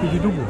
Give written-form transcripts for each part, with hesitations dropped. Pijidubu.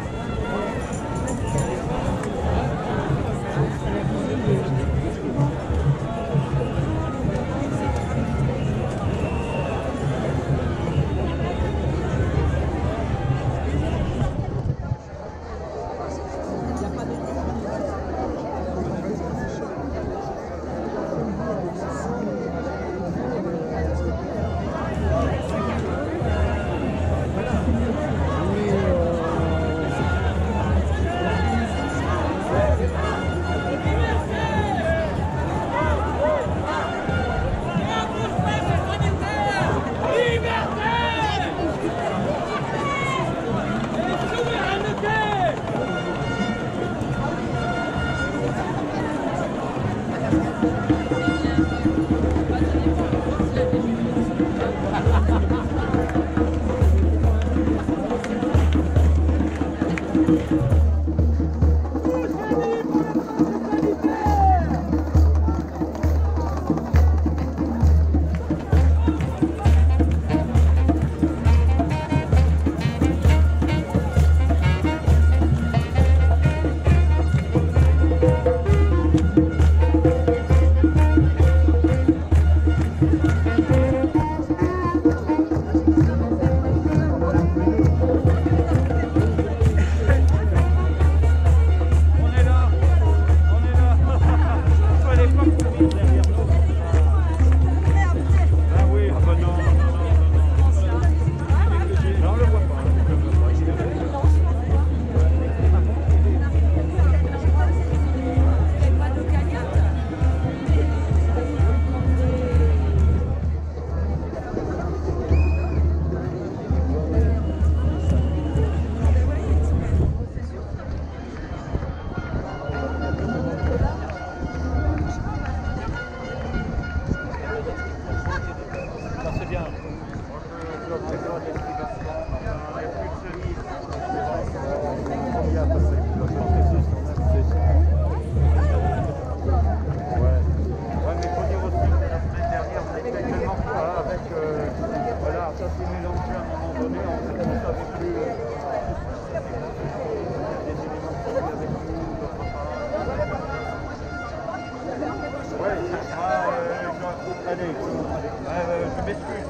Je m'excuse,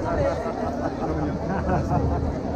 hein, de